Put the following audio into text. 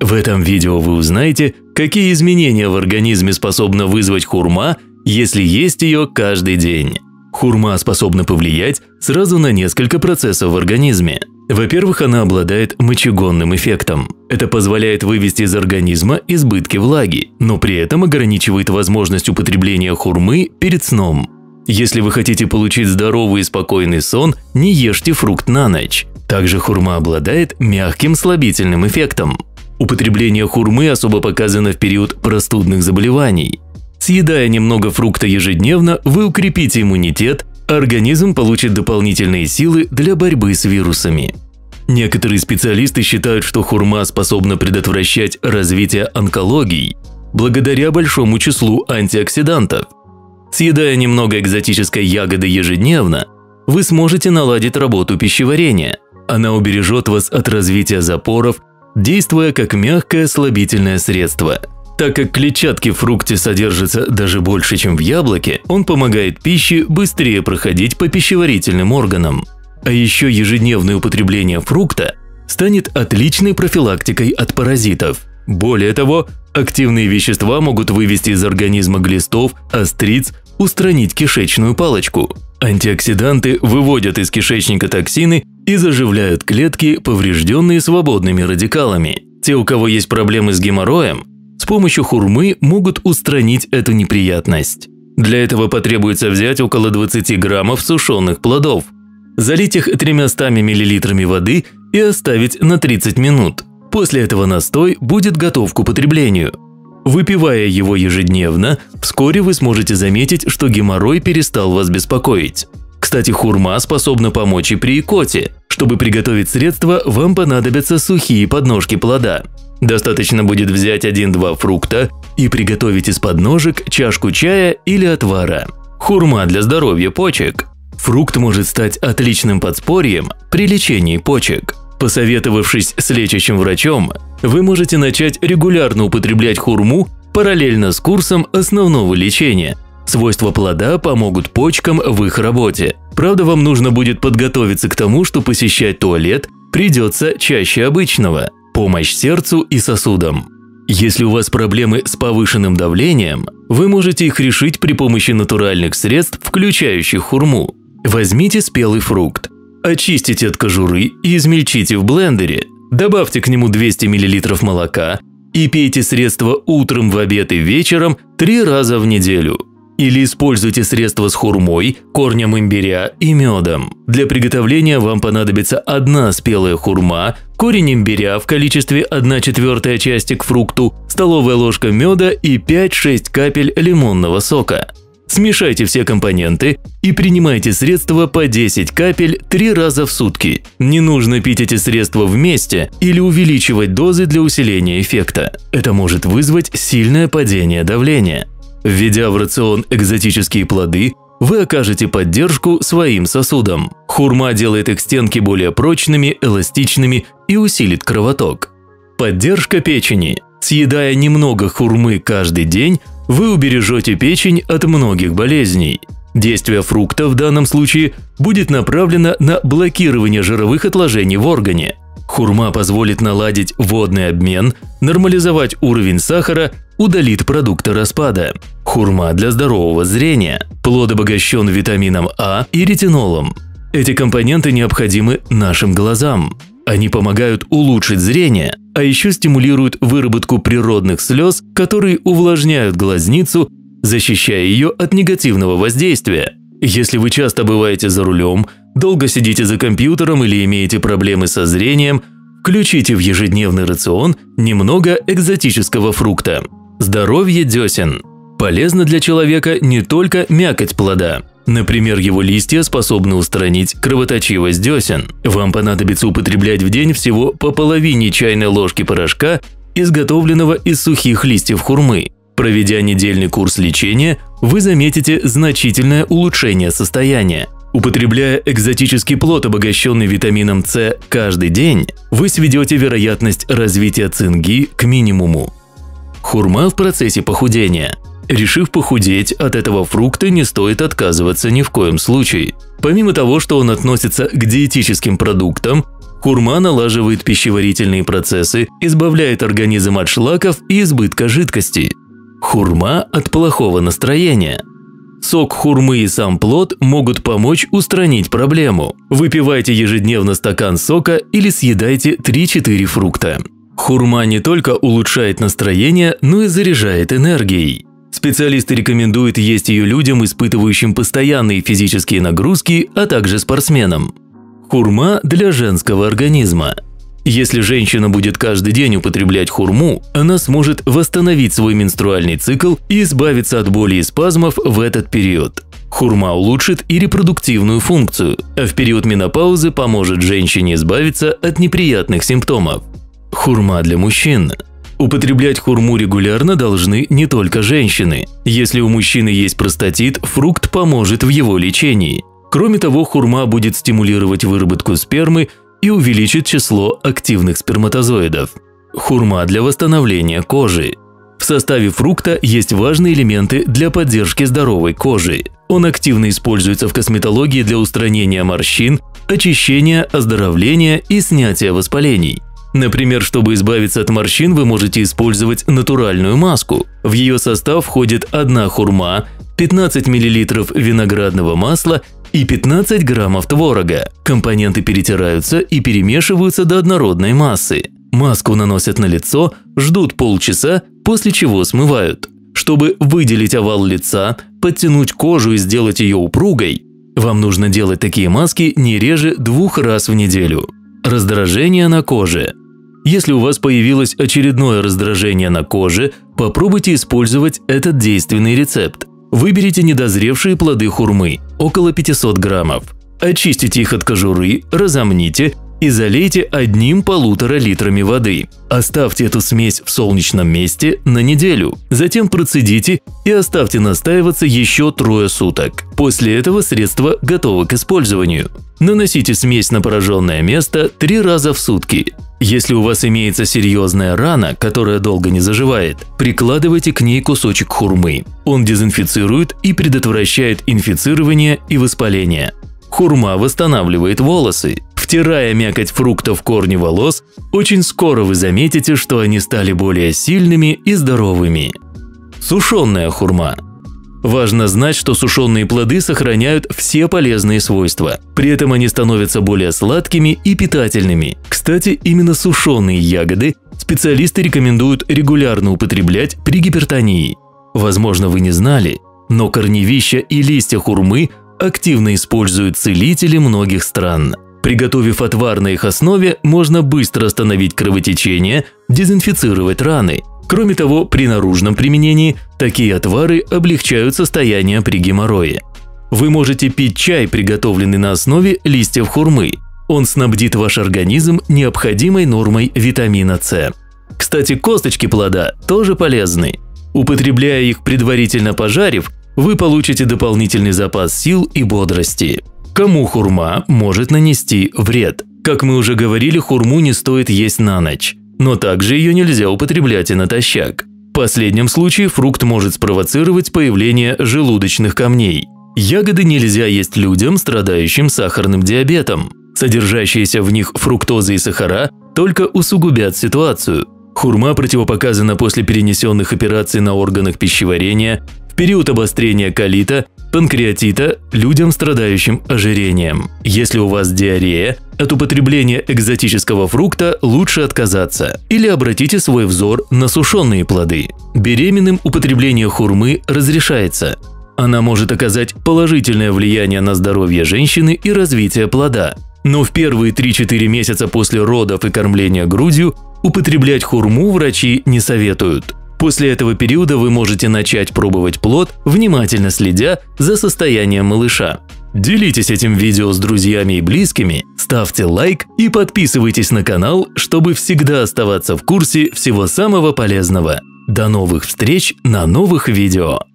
В этом видео вы узнаете, какие изменения в организме способна вызвать хурма, если есть ее каждый день. Хурма способна повлиять сразу на несколько процессов в организме. Во-первых, она обладает мочегонным эффектом. Это позволяет вывести из организма избытки влаги, но при этом ограничивает возможность употребления хурмы перед сном. Если вы хотите получить здоровый и спокойный сон, не ешьте фрукт на ночь. Также хурма обладает мягким слабительным эффектом. Употребление хурмы особо показано в период простудных заболеваний. Съедая немного фрукта ежедневно, вы укрепите иммунитет, а организм получит дополнительные силы для борьбы с вирусами. Некоторые специалисты считают, что хурма способна предотвращать развитие онкологии благодаря большому числу антиоксидантов. Съедая немного экзотической ягоды ежедневно, вы сможете наладить работу пищеварения. Она убережет вас от развития запоров, действуя как мягкое слабительное средство. Так как клетчатки в фрукте содержится даже больше, чем в яблоке, он помогает пище быстрее проходить по пищеварительным органам. А еще ежедневное употребление фрукта станет отличной профилактикой от паразитов. Более того, активные вещества могут вывести из организма глистов, остриц, устранить кишечную палочку. Антиоксиданты выводят из кишечника токсины и заживляют клетки, поврежденные свободными радикалами. Те, у кого есть проблемы с геморроем, с помощью хурмы могут устранить эту неприятность. Для этого потребуется взять около 20 граммов сушеных плодов, залить их 300 мл воды и оставить на 30 минут. После этого настой будет готов к употреблению. Выпивая его ежедневно, вскоре вы сможете заметить, что геморрой перестал вас беспокоить. Кстати, хурма способна помочь и при икоте. Чтобы приготовить средство, вам понадобятся сухие подножки плода. Достаточно будет взять 1-2 фрукта и приготовить из подножек чашку чая или отвара. Хурма для здоровья почек. Фрукт может стать отличным подспорьем при лечении почек. Посоветовавшись с лечащим врачом, вы можете начать регулярно употреблять хурму параллельно с курсом основного лечения. Свойства плода помогут почкам в их работе. Правда, вам нужно будет подготовиться к тому, что посещать туалет придется чаще обычного. Помощь сердцу и сосудам. Если у вас проблемы с повышенным давлением, вы можете их решить при помощи натуральных средств, включающих хурму. Возьмите спелый фрукт. Очистите от кожуры и измельчите в блендере. Добавьте к нему 200 мл молока и пейте средство утром, в обед и вечером 3 раза в неделю. Или используйте средство с хурмой, корнем имбиря и медом. Для приготовления вам понадобится 1 спелая хурма, корень имбиря в количестве 1/4 части к фрукту, столовая ложка меда и 5-6 капель лимонного сока. Смешайте все компоненты и принимайте средства по 10 капель 3 раза в сутки. Не нужно пить эти средства вместе или увеличивать дозы для усиления эффекта. Это может вызвать сильное падение давления. Введя в рацион экзотические плоды, вы окажете поддержку своим сосудам. Хурма делает их стенки более прочными, эластичными и усилит кровоток. Поддержка печени. Съедая немного хурмы каждый день, вы убережете печень от многих болезней. Действие фрукта в данном случае будет направлено на блокирование жировых отложений в органе. Хурма позволит наладить водный обмен, нормализовать уровень сахара, удалит продукты распада. Хурма для здорового зрения. Плод обогащен витамином А и ретинолом. Эти компоненты необходимы нашим глазам. Они помогают улучшить зрение, а еще стимулируют выработку природных слез, которые увлажняют глазницу, защищая ее от негативного воздействия. Если вы часто бываете за рулем, долго сидите за компьютером или имеете проблемы со зрением, включите в ежедневный рацион немного экзотического фрукта. Здоровье десен. Полезно для человека не только мякоть плода. Например, его листья способны устранить кровоточивость десен. Вам понадобится употреблять в день всего по половине чайной ложки порошка, изготовленного из сухих листьев хурмы. Проведя недельный курс лечения, вы заметите значительное улучшение состояния. Употребляя экзотический плод, обогащенный витамином С, каждый день, вы сведете вероятность развития цинги к минимуму. Хурма в процессе похудения. Решив похудеть, от этого фрукта не стоит отказываться ни в коем случае. Помимо того, что он относится к диетическим продуктам, Хурма налаживает пищеварительные процессы, избавляет организм от шлаков и избытка жидкости. Хурма от плохого настроения. Сок хурмы и сам плод могут помочь устранить проблему. Выпивайте ежедневно стакан сока или съедайте 3-4 фрукта. Хурма не только улучшает настроение, но и заряжает энергией. Специалисты рекомендуют есть ее людям, испытывающим постоянные физические нагрузки, а также спортсменам. Хурма для женского организма. Если женщина будет каждый день употреблять хурму, она сможет восстановить свой менструальный цикл и избавиться от боли и спазмов в этот период. Хурма улучшит и репродуктивную функцию, а в период менопаузы поможет женщине избавиться от неприятных симптомов. Хурма для мужчин. Употреблять хурму регулярно должны не только женщины. Если у мужчины есть простатит, фрукт поможет в его лечении. Кроме того, хурма будет стимулировать выработку спермы и увеличит число активных сперматозоидов. Хурма для восстановления кожи. В составе фрукта есть важные элементы для поддержки здоровой кожи. Он активно используется в косметологии для устранения морщин, очищения, оздоровления и снятия воспалений. Например, чтобы избавиться от морщин, вы можете использовать натуральную маску. В ее состав входит 1 хурма, 15 мл виноградного масла и 15 граммов творога. Компоненты перетираются и перемешиваются до однородной массы. Маску наносят на лицо, ждут полчаса, после чего смывают. Чтобы выделить овал лица, подтянуть кожу и сделать ее упругой, вам нужно делать такие маски не реже 2 раз в неделю. Раздражение на коже. Если у вас появилось очередное раздражение на коже, попробуйте использовать этот действенный рецепт. Выберите недозревшие плоды хурмы, около 500 граммов. Очистите их от кожуры, разомните и залейте 1–1,5 литрами воды. Оставьте эту смесь в солнечном месте на неделю. Затем процедите и оставьте настаиваться еще 3 суток. После этого средство готово к использованию. Наносите смесь на пораженное место 3 раза в сутки. Если у вас имеется серьезная рана, которая долго не заживает, прикладывайте к ней кусочек хурмы. Он дезинфицирует и предотвращает инфицирование и воспаление. Хурма восстанавливает волосы. Втирая мякоть фруктов в корни волос, очень скоро вы заметите, что они стали более сильными и здоровыми. Сушеная хурма. Важно знать, что сушеные плоды сохраняют все полезные свойства. При этом они становятся более сладкими и питательными. Кстати, именно сушеные ягоды специалисты рекомендуют регулярно употреблять при гипертонии. Возможно, вы не знали, но корневища и листья хурмы активно используют целители многих стран. Приготовив отвар на их основе, можно быстро остановить кровотечение, дезинфицировать раны. Кроме того, при наружном применении такие отвары облегчают состояние при геморрое. Вы можете пить чай, приготовленный на основе листьев хурмы. Он снабдит ваш организм необходимой нормой витамина С. Кстати, косточки плода тоже полезны. Употребляя их, предварительно пожарив, вы получите дополнительный запас сил и бодрости. Кому хурма может нанести вред? Как мы уже говорили, хурму не стоит есть на ночь. Но также ее нельзя употреблять и натощак. В последнем случае фрукт может спровоцировать появление желудочных камней. Ягоды нельзя есть людям, страдающим сахарным диабетом. Содержащиеся в них фруктоза и сахара только усугубят ситуацию. Хурма противопоказана после перенесенных операций на органах пищеварения, в период обострения колита, панкреатита, людям, страдающим ожирением. Если у вас диарея, от употребления экзотического фрукта лучше отказаться или обратите свой взор на сушеные плоды. Беременным употребление хурмы разрешается. Она может оказать положительное влияние на здоровье женщины и развитие плода. Но в первые 3–4 месяца после родов и кормления грудью употреблять хурму врачи не советуют. После этого периода вы можете начать пробовать плод, внимательно следя за состоянием малыша. Делитесь этим видео с друзьями и близкими, ставьте лайк и подписывайтесь на канал, чтобы всегда оставаться в курсе всего самого полезного. До новых встреч на новых видео!